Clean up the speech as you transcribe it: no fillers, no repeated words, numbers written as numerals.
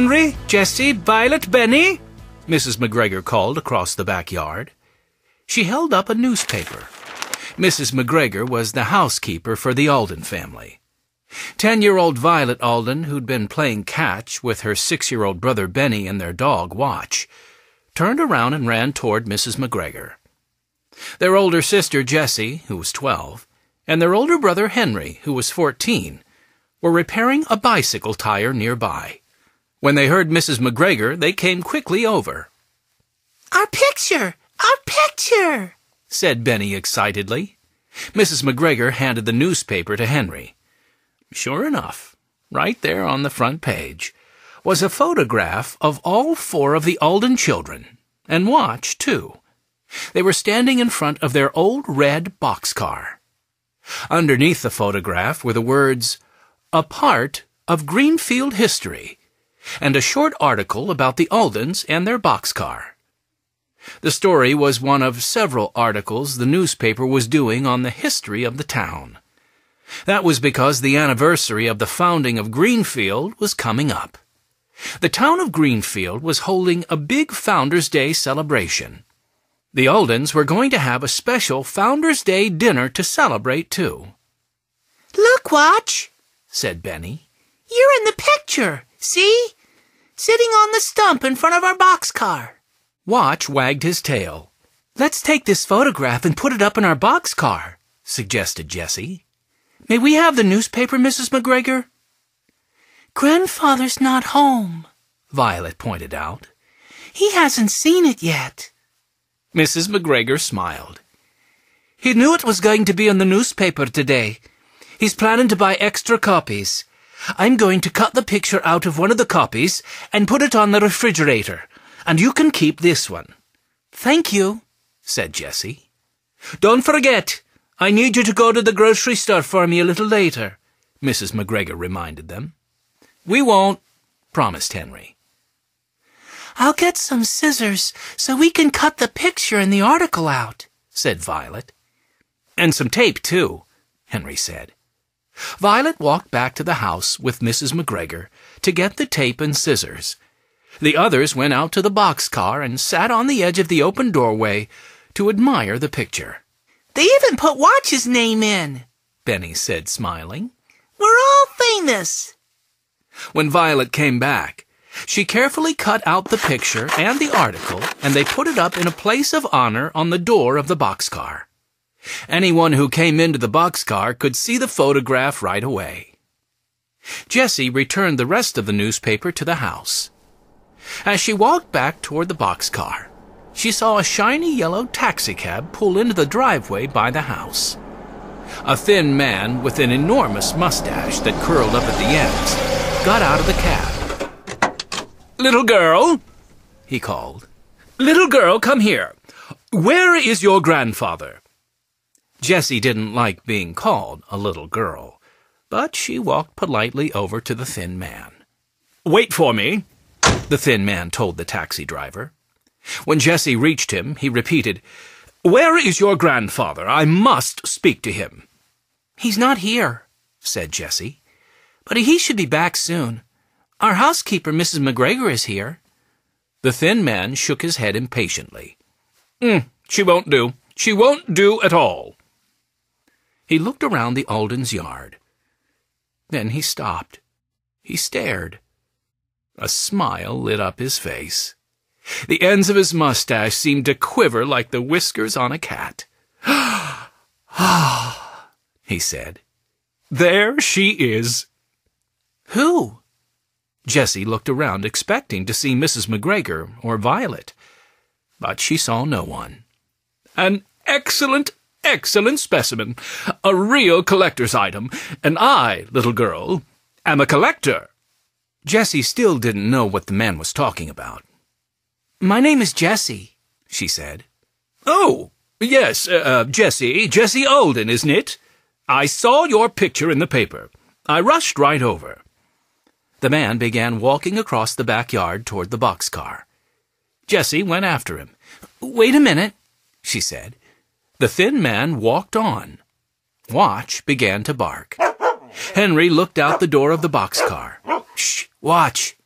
Henry, Jesse, Violet, Benny, Mrs. McGregor called across the backyard. She held up a newspaper. Mrs. McGregor was the housekeeper for the Alden family. 10-year-old Violet Alden, who'd been playing catch with her 6-year-old brother Benny and their dog Watch, turned around and ran toward Mrs. McGregor. Their older sister Jessie, who was 12, and their older brother Henry, who was 14, were repairing a bicycle tire nearby. When they heard Mrs. McGregor, they came quickly over. "Our picture! Our picture!" said Benny excitedly. Mrs. McGregor handed the newspaper to Henry. Sure enough, right there on the front page, was a photograph of all 4 of the Alden children, and Watch, too. They were standing in front of their old red boxcar. Underneath the photograph were the words, "A part of Greenfield history," and a short article about the Aldens and their boxcar. The story was one of several articles the newspaper was doing on the history of the town. That was because the anniversary of the founding of Greenfield was coming up. The town of Greenfield was holding a big Founders' Day celebration. The Aldens were going to have a special Founders' Day dinner to celebrate, too. "Look, Watch," said Benny. "You're in the picture, see? Sitting on the stump in front of our boxcar." Watch wagged his tail. "Let's take this photograph and put it up in our boxcar," suggested Jessie. "May we have the newspaper, Mrs. McGregor?" "Grandfather's not home," Violet pointed out. "He hasn't seen it yet." Mrs. McGregor smiled. "He knew it was going to be in the newspaper today. He's planning to buy extra copies. I'm going to cut the picture out of one of the copies and put it on the refrigerator, and you can keep this one." "Thank you," said Jessie. "Don't forget, I need you to go to the grocery store for me a little later," Mrs. McGregor reminded them. "We won't," promised Henry. "I'll get some scissors so we can cut the picture and the article out," said Violet. "And some tape, too," Henry said. Violet walked back to the house with Mrs. McGregor to get the tape and scissors. The others went out to the boxcar and sat on the edge of the open doorway to admire the picture. "They even put Watch's name in," Benny said, smiling. "We're all famous." When Violet came back, she carefully cut out the picture and the article, and they put it up in a place of honor on the door of the boxcar. Anyone who came into the boxcar could see the photograph right away. Jessie returned the rest of the newspaper to the house. As she walked back toward the boxcar, she saw a shiny yellow taxicab pull into the driveway by the house. A thin man with an enormous mustache that curled up at the ends got out of the cab. "Little girl," he called. "Little girl, come here. Where is your grandfather?" Jessie didn't like being called a little girl, but she walked politely over to the thin man. "Wait for me," the thin man told the taxi driver. When Jessie reached him, he repeated, "Where is your grandfather? I must speak to him." "He's not here," said Jessie, "but he should be back soon. Our housekeeper, Mrs. McGregor, is here." The thin man shook his head impatiently. "She won't do. She won't do at all." He looked around the Alden's yard. Then he stopped. He stared. A smile lit up his face. The ends of his mustache seemed to quiver like the whiskers on a cat. "Ah," he said. "There she is." "Who?" Jessie looked around, expecting to see Mrs. McGregor or Violet, but she saw no one. "An excellent, excellent specimen, a real collector's item, and I, little girl, am a collector." Jessie still didn't know what the man was talking about. "My name is Jessie," she said. "Oh, yes, Jessie Alden, isn't it? I saw your picture in the paper. I rushed right over." The man began walking across the backyard toward the boxcar. Jessie went after him. "Wait a minute," she said. The thin man walked on. Watch began to bark. Henry looked out the door of the boxcar. "Shh, Watch,"